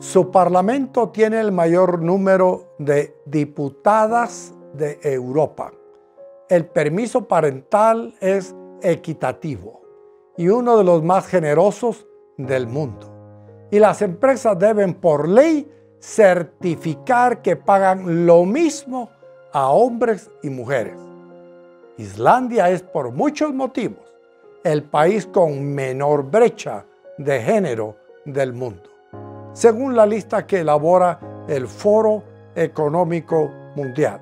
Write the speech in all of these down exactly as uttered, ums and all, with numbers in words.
Su parlamento tiene el mayor número de diputadas de Europa. El permiso parental es equitativo y uno de los más generosos del mundo. Y las empresas deben por ley certificar que pagan lo mismo a hombres y mujeres. Islandia es por muchos motivos el país con menor brecha de género del mundo, según la lista que elabora el Foro Económico Mundial.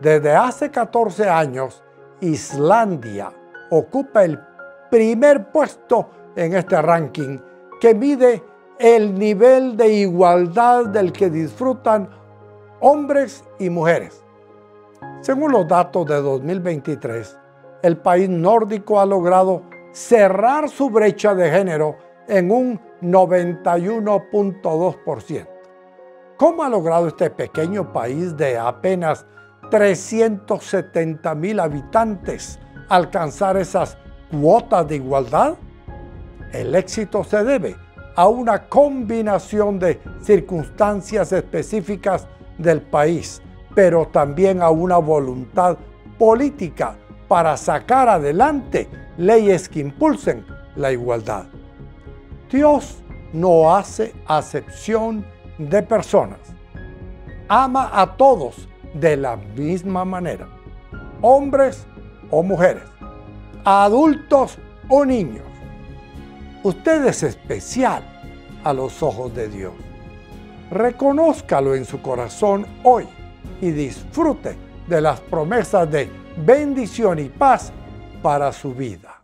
Desde hace catorce años, Islandia ocupa el primer puesto en este ranking que mide el nivel de igualdad del que disfrutan hombres y mujeres. Según los datos de dos mil veintitrés, el país nórdico ha logrado cerrar su brecha de género en un noventa y uno punto dos por ciento. ¿Cómo ha logrado este pequeño país de apenas trescientos setenta mil habitantes alcanzar esas cuotas de igualdad? El éxito se debe a una combinación de circunstancias específicas del país, pero también a una voluntad política para sacar adelante leyes que impulsen la igualdad. Dios no hace acepción de personas. Ama a todos de la misma manera, hombres o mujeres, adultos o niños. Usted es especial a los ojos de Dios. Reconózcalo en su corazón hoy y disfrute de las promesas de bendición y paz para su vida.